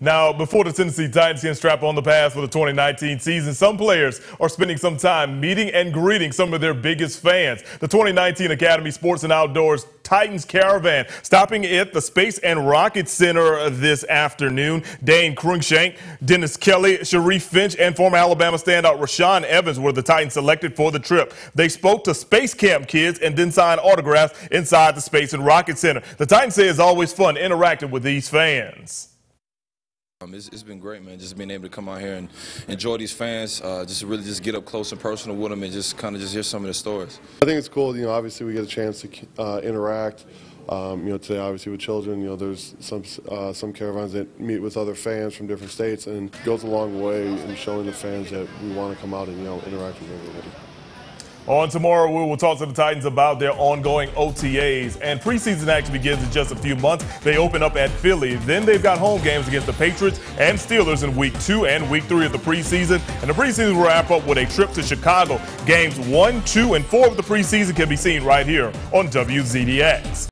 Now, before the Tennessee Titans can strap on the pads for the 2019 season, some players are spending some time meeting and greeting some of their biggest fans. The 2019 Academy Sports and Outdoors Titans Caravan stopping at the Space and Rocket Center this afternoon. Dane Cruikshank, Dennis Kelly, Sharif Finch, and former Alabama standout Rashawn Evans were the Titans selected for the trip. They spoke to Space Camp kids and then signed autographs inside the Space and Rocket Center. The Titans say it's always fun interacting with these fans. It's been great, man, just being able to come out here and enjoy these fans, just really get up close and personal with them and just kind of just hear some of their stories. I think it's cool, you know, obviously we get a chance to interact, you know, today obviously with children, you know, there's some caravans that meet with other fans from different states, and it goes a long way in showing the fans that we want to come out and, you know, interact with everybody. On tomorrow, we will talk to the Titans about their ongoing OTAs, and preseason action begins in just a few months. They open up at Philly. Then they've got home games against the Patriots and Steelers in Week 2 and Week 3 of the preseason. And the preseason will wrap up with a trip to Chicago. Games 1, 2, and 4 of the preseason can be seen right here on WZDX.